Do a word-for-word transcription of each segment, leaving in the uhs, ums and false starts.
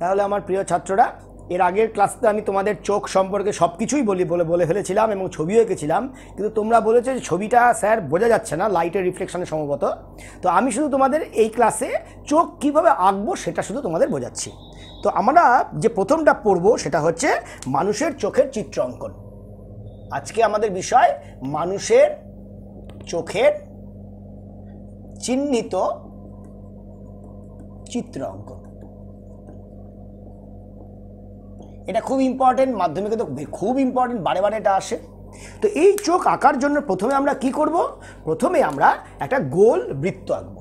তাহলে আমার প্রিয় ছাত্ররা এর আগের ক্লাসে আমি তোমাদের চোখ সম্পর্কে সবকিছুই বলি বলে বলে ফেলেছিলাম এবং ছবিও এঁকেছিলাম কিন্তু তোমরা বলেছো যে ছবিটা স্যার বোঝা যাচ্ছে না লাইটের রিফ্লেকশনে সম্ভবত। তো আমি শুধু তোমাদের এই ক্লাসে চোখ কিভাবে আঁকবো সেটা শুধু তোমাদের বোঝাচ্ছি। তো আমরা যে প্রথমটা পড়বো সেটা হচ্ছে মানুষের চোখের চিত্র অঙ্কন। আজকে আমাদের বিষয় মানুষের চোখের চিহ্নিত চিত্র অঙ্কন। এটা খুব ইম্পর্টেন্ট, মাধ্যমিকে তো খুব ইম্পর্টেন্ট, বারে বারে এটা আসে। তো এই চোখ আঁকার জন্য প্রথমে আমরা কি করব, প্রথমে আমরা একটা গোল বৃত্ত আঁকব।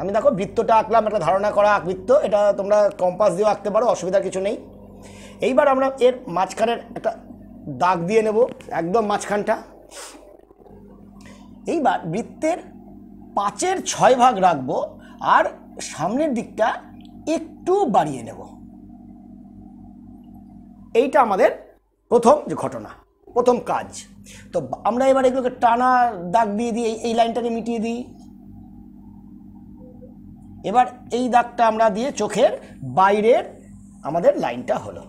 আমি দেখো বৃত্তটা আঁকলাম, একটা ধারণা করা বৃত্ত, এটা তোমরা কম্পাস দিয়েও আঁকতে পারো, অসুবিধা কিছু নেই। এইবার আমরা এর মাঝখানের একটা দাগ দিয়ে নেব, একদম মাঝখানটা। এইবার বৃত্তের পাঁচের ছয় ভাগ রাখবো আর সামনের দিকটা একটু বাড়িয়ে নেব। এইটা আমাদের প্রথম যে ঘটনা, প্রথম কাজ। তো আমরা এবার এগুলোকে টানা দাগ দিয়ে দিই, এই লাইনটাকে মিটিয়ে দিই। এবার এই দাগটা আমরা দিয়ে চোখের বাইরের আমাদের লাইনটা হলো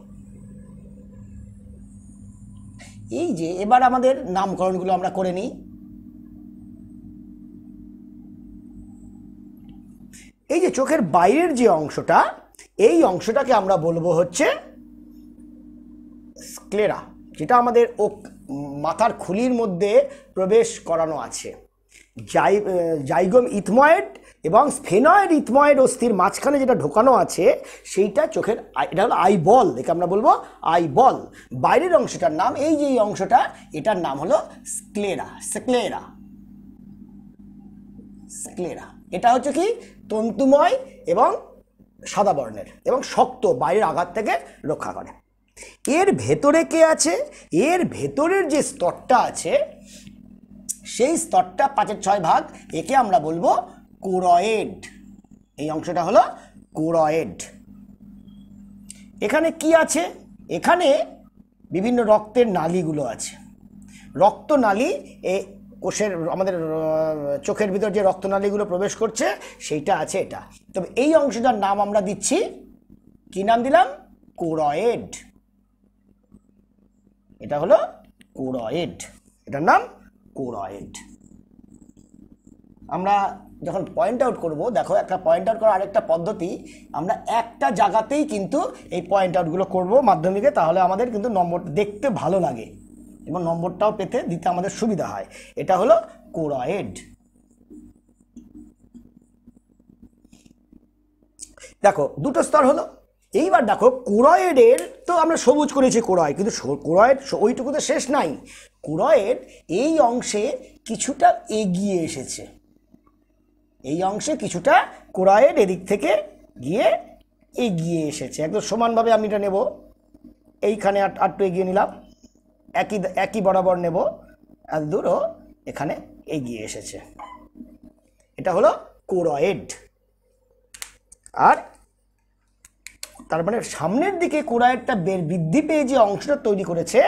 এই যে। এবার আমাদের নামকরণগুলো আমরা করে নিই। এই যে চোখের বাইরের যে অংশটা, এই অংশটাকে আমরা বলবো হচ্ছে স্ক্লেরা, যেটা আমাদের ও মাথার খুলির মধ্যে প্রবেশ করানো আছে। জাই জাইগোম ইথময়েড এবং স্ফেনয়েড ইথময়েড অস্থির মাঝখানে যেটা ঢোকানো আছে সেইটা চোখের, এটা হলো আই বল, একে আমরা বলবো আই বল। বাইরের অংশটার নাম, এই যে এই অংশটা, এটার নাম হলো স্ক্লেরা। স্ক্লেরা স্ক্লেরা এটা হচ্ছে কি তন্তুময় এবং সাদা বর্ণের এবং শক্ত, বাইরের আঘাত থেকে রক্ষা করে। এর ভেতরে কে আছে, এর ভেতরের যে স্তরটা আছে সেই স্তরটা পাঁচের ছয় ভাগ, একে আমরা বলবো কোরয়েড। এই অংশটা হলো কোরয়েড। এখানে কি আছে, এখানে বিভিন্ন রক্তের নালীগুলো আছে। রক্তনালী, এ কোষের আমাদের চোখের ভিতর যে রক্তনালীগুলো প্রবেশ করছে সেইটা আছে এটা। তবে এই অংশটার নাম আমরা দিচ্ছি, কি নাম দিলাম, কোরয়েড। এটা হলো কোরয়েড, এটার নাম কোরয়েড। আমরা যখন পয়েন্ট আউট করব, দেখো একটা পয়েন্ট আউট করার আরেকটা পদ্ধতি, আমরা একটা জায়গাতেই কিন্তু এই পয়েন্ট আউটগুলো করব মাধ্যমিকে, তাহলে আমাদের কিন্তু নম্বর দেখতে ভালো লাগে এবং নম্বরটাও পেতে দিতে আমাদের সুবিধা হয়। এটা হলো কোরয়েড। দেখো দুটো স্তর হলো। এইবার দেখো কোরয়েডের তো আমরা সবুজ করেছি কোরয়েড, কিন্তু কোরয়েড ওইটুকুতে শেষ নাই। কোরয়েড এই অংশে কিছুটা এগিয়ে এসেছে, এই অংশে কিছুটা কোরয়েড এদিক থেকে গিয়ে এগিয়ে এসেছে। একদম সমানভাবে আমি এটা নেব, এইখানে আটটু এগিয়ে নিলাম, একই একই বরাবর নেব, এত দূরও এখানে এগিয়ে এসেছে। এটা হলো কোরয়েড। আর তার মানে সামনের দিকে কোরয়েডটা বের বৃদ্ধি পেয়ে যে অংশটা তৈরি করেছে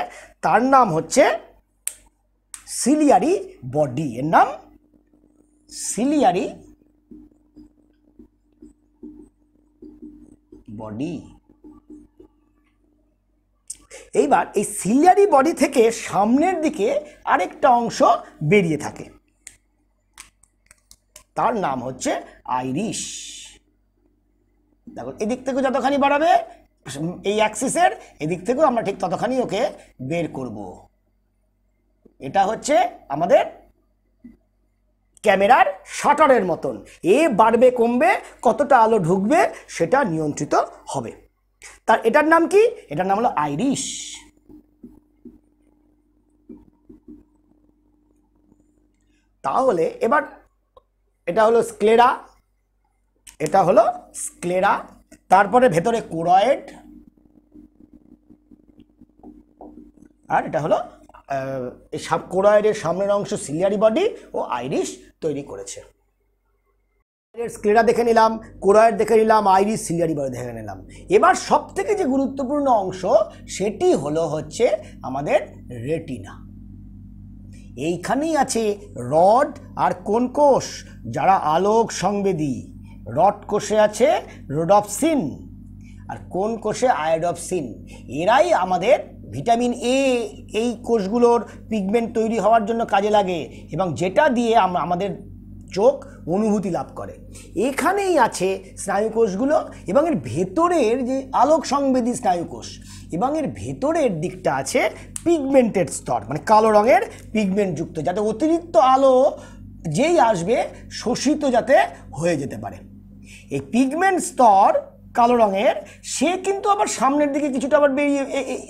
তার নাম হচ্ছে সিলিয়ারি বডি, এর নাম সিলিয়ারি বডি। এইবার এই সিলিয়ারি বডি থেকে সামনের দিকে আরেকটা অংশ বেরিয়ে থাকে, তার নাম হচ্ছে আইরিশ। দেখো এদিক থেকে যতখানি বাড়াবে এই অ্যাক্সিসের, এদিক থেকেও আমরা ঠিক ততখানি ওকে বের করব। এটা হচ্ছে আমাদের ক্যামেরার শাটারের মতন, এ বাড়বে কমবে, কতটা আলো ঢুকবে সেটা নিয়ন্ত্রিত হবে। তার এটার নাম কি, এটার নাম হলো আইরিশ। তাহলে এবার এটা হলো স্ক্লেরা, এটা হলো স্ক্লেরা, তারপরে ভেতরে কোরয়েড, আর এটা হলো কোরয়েডের সামনের অংশ সিলিয়ারি বডি ও আইরিশ তৈরি করেছে। স্ক্লেরা দেখে নিলাম, কোরয়েড দেখে নিলাম, আইরিশ সিলিয়ারি বডি দেখে নিলাম। এবার সব থেকে যে গুরুত্বপূর্ণ অংশ সেটি হলো হচ্ছে আমাদের রেটিনা। এইখানেই আছে রড আর কোন কোষ, যারা আলোক সংবেদী। রড কোষে আছে রোডপসিন, আর কোন কোষে আয়োডপসিন। এরাই আমাদের ভিটামিন এ এই কোষগুলোর পিগমেন্ট তৈরি হওয়ার জন্য কাজে লাগে এবং যেটা দিয়ে আমরা আমাদের চোখ অনুভূতি লাভ করে। এখানেই আছে স্নায়ুকোষগুলো এবং এর ভেতরের যে আলোক সংবেদী স্নায়ুকোষ এবং এর ভেতরের দিকটা আছে পিগমেন্টেড স্তর, মানে কালো রঙের পিগমেন্টযুক্ত, যাতে অতিরিক্ত আলো যেই আসবে শোষিত যাতে হয়ে যেতে পারে। এই পিগমেন্ট স্তর কালো রঙের, সে কিন্তু আবার সামনের দিকে কিছুটা আবার বেরিয়ে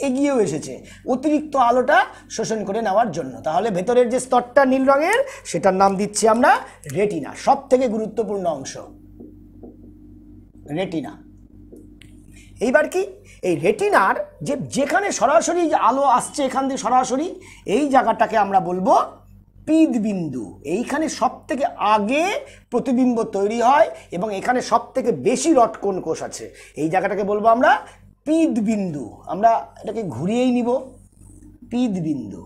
এগিয়েও এসেছে অতিরিক্ত আলোটা শোষণ করে নেওয়ার জন্য। তাহলে ভেতরের যে স্তরটা নীল রঙের সেটার নাম দিচ্ছি আমরা রেটিনা, সব থেকে গুরুত্বপূর্ণ অংশ রেটিনা। এইবার কি এই রেটিনার যে যেখানে সরাসরি যে আলো আসছে এখান থেকে সরাসরি এই জায়গাটাকে আমরা বলবো পিদবিন্দু। এইখানে সব থেকে আগে প্রতিবিম্ব তৈরি হয় এবং এখানে সব থেকে বেশি রটকোণ কোষ আছে। এই জায়গাটাকে বলবো আমরা পিদবিন্দু। আমরা এটাকে ঘুরিয়েই নিব পিদবিন্দু।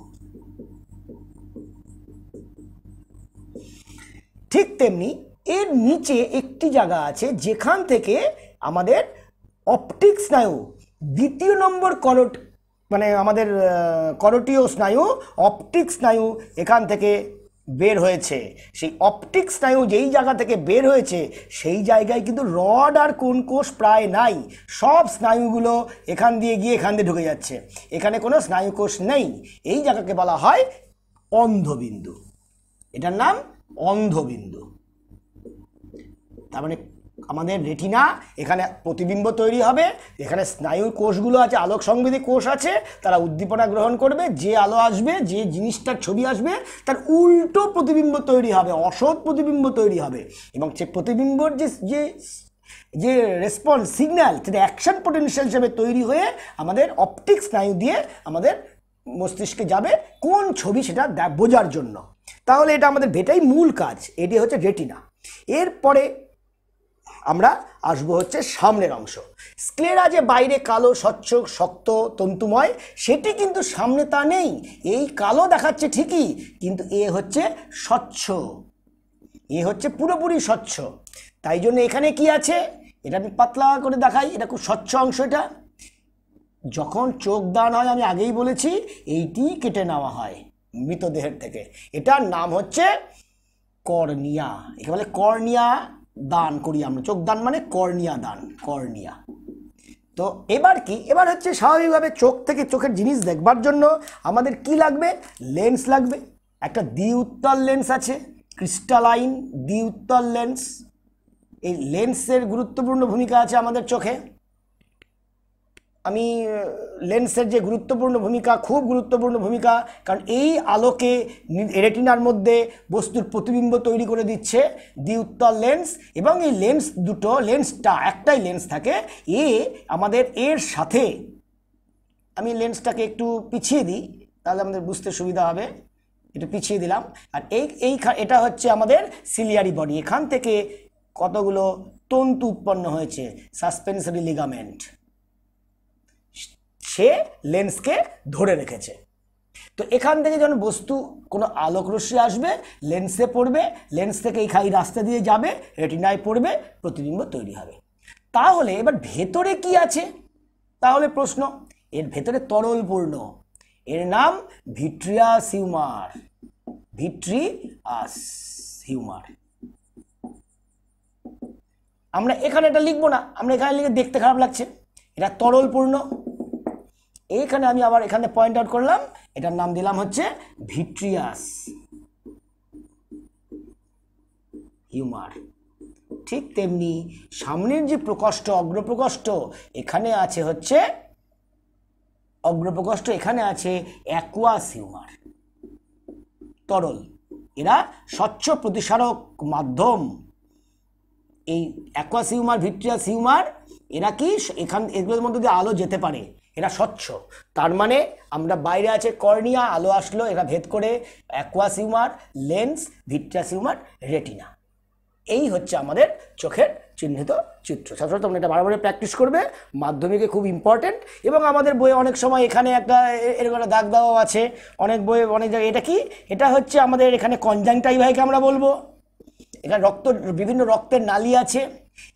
ঠিক তেমনি এর নিচে একটি জায়গা আছে যেখান থেকে আমাদের অপটিক স্নায়ু দ্বিতীয় নম্বর করট, মানে আমাদের করটীয় স্নায়ু অপটিক স্নায়ু এখান থেকে বের হয়েছে। সেই অপটিক স্নায়ু যেই জায়গা থেকে বের হয়েছে সেই জায়গায় কিন্তু রড আর কোন কোষ প্রায় নাই, সব স্নায়ুগুলো এখান দিয়ে গিয়ে এখান দিয়ে ঢুকে যাচ্ছে, এখানে কোনো স্নায়ুকোষ নেই। এই জায়গাকে বলা হয় অন্ধবিন্দু, এটার নাম অন্ধবিন্দু। তার মানে আমাদের রেটিনা, এখানে প্রতিবিম্ব তৈরি হবে, এখানে স্নায়ু কোষগুলো আছে, আলোক সংবেদী কোষ আছে, তারা উদ্দীপনা গ্রহণ করবে, যে আলো আসবে যে জিনিসটার ছবি আসবে তার উল্টো প্রতিবিম্ব তৈরি হবে, অসৎ প্রতিবিম্ব তৈরি হবে এবং সে প্রতিবিম্বর যে যে যে রেসপন্স সিগন্যাল সেটা অ্যাকশন পটেনশিয়াল হিসেবে তৈরি হয়ে আমাদের অপটিক স্নায়ু দিয়ে আমাদের মস্তিষ্কে যাবে কোন ছবি সেটা বোঝার জন্য। তাহলে এটা আমাদের এটাই মূল কাজ, এটি হচ্ছে রেটিনা। এরপরে আমরা আসবো হচ্ছে সামনের অংশ, স্ক্লেরা। যে বাইরে কালো স্বচ্ছ শক্ত তন্তুময় সেটি কিন্তু সামনে তা নেই, এই কালো দেখাচ্ছে ঠিকই কিন্তু এ হচ্ছে স্বচ্ছ, এ হচ্ছে পুরোপুরি স্বচ্ছ। তাই জন্য এখানে কি আছে, এটা আমি পাতলা করে দেখাই, এটা খুব স্বচ্ছ অংশ। এটা যখন চোখ দান হয়, আমি আগেই বলেছি, এইটি কেটে নেওয়া হয় মৃতদেহের থেকে, এটার নাম হচ্ছে কর্নিয়া, একে বলে কর্নিয়া দান করি আমরা, চোখ দান মানে কর্নিয়া দান, কর্নিয়া। তো এবার কি, এবার হচ্ছে স্বাভাবিকভাবে চোখ থেকে চোখের জিনিস দেখবার জন্য আমাদের কি লাগবে, লেন্স লাগবে। একটা দ্বিউত্তল লেন্স আছে, ক্রিস্টালাইন দ্বিউত্তল লেন্স। এই লেন্সের গুরুত্বপূর্ণ ভূমিকা আছে আমাদের চোখে। আমি লেন্সের যে গুরুত্বপূর্ণ ভূমিকা, খুব গুরুত্বপূর্ণ ভূমিকা, কারণ এই আলোকে রেটিনার মধ্যে বস্তুর প্রতিবিম্ব তৈরি করে দিচ্ছে দ্বিউত্তল লেন্স। এবং এই লেন্স দুটো, লেন্সটা একটাই লেন্স থাকে, এ আমাদের এর সাথে, আমি লেন্সটাকে একটু পিছিয়ে দিই তাহলে আমাদের বুঝতে সুবিধা হবে, একটু পিছিয়ে দিলাম। আর এই এই এটা হচ্ছে আমাদের সিলিয়ারি বডি, এখান থেকে কতগুলো তন্তু উৎপন্ন হয়েছে, সাসপেন্সরি লিগামেন্ট, সে লেন্সকে ধরে রেখেছে। তো এখান থেকে যখন বস্তু কোনো আলোকরশ্মি আসবে লেন্সে পড়বে, লেন্স থেকে এই খাই রাস্তা দিয়ে যাবে রেটিনায় পড়বে, প্রতিবিম্ব তৈরি হবে। তাহলে এবার ভেতরে কি আছে, তাহলে প্রশ্ন, এর ভেতরে তরল পূর্ণ, এর নাম ভিট্রিয়াস হিউমার, ভিট্রিয়াস হিউমার। আমরা এখানে এটা লিখবো না, আমরা এখানে লিখে দেখতে খারাপ লাগছে, এটা তরল পূর্ণ। এইখানে আমি আবার এখানে পয়েন্ট আউট করলাম, এটার নাম দিলাম হচ্ছে ভিট্রিয়াস হিউমার। ঠিক তেমনি সামনের যে প্রকোষ্ঠ, অগ্রপ্রকোষ্ঠ, এখানে আছে হচ্ছে অগ্রপ্রকোষ্ঠ, এখানে আছে অ্যাকুয়াস হিউমার, তরল। এরা স্বচ্ছ প্রতিসারক মাধ্যম। এই অ্যাকুয়াস হিউমার, ভিট্রিয়াস হিউমার, এরা কি এখান এগুলোর মধ্যে দিয়ে আলো যেতে পারে, এরা স্বচ্ছ। তার মানে আমরা বাইরে আছে কর্নিয়া, আলো আসলো, এরা ভেদ করে aqueous humour, lens, vitreous humour, retina. এই হচ্ছে আমাদের চোখের চিহ্নিত চিত্র। সবসময় তোমরা এটা বারবার প্র্যাকটিস করবে, মাধ্যমিকে খুব ইম্পর্টেন্ট। এবং আমাদের বইয়ে অনেক সময় এখানে একটা এরকম একটা দাগ দেওয়াও আছে, অনেক বইয়ে অনেক জায়গায়। এটা কি, এটা হচ্ছে আমাদের এখানে কনজাংটাইভাকে আমরা বলবো। এখানে রক্ত, বিভিন্ন রক্তের নালী আছে,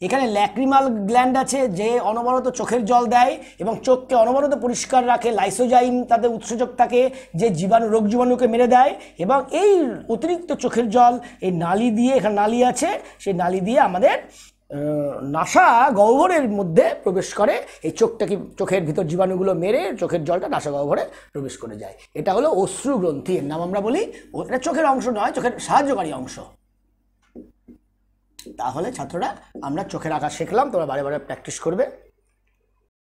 एखाने लैक्रिमाल ग्लैंड आछे जे अनबरत चोखेर जल देय एबं चोखके अनबरत परिष्कार राखे लाइसोजाइम तादेर उत्सर्जक थाके जे जीवाणु रोग जीवाणुके मेरे देय एबं एई अतिरिक्त चोखेर जल एई नाली दिए एखाने नाली आछे सेई नाली दिए आमादेर नासा गह्वरेर मध्य प्रवेश करे एई चोखटाके चोखेर भितर जीवाणुगुलो मेरे चोखेर जलटा नासा गह्वरे प्रवेश करे जाय। एटा हलो अश्रु ग्रंथिर नाम आमरा बलि, एटा चोखेर अंश नय, चोखेर साहाय्यकारी अंश। ताहले छात्ररा आमरा चोखेर आकार शिखलाम, तोमरा बारे बारे प्रैक्टिस करबे।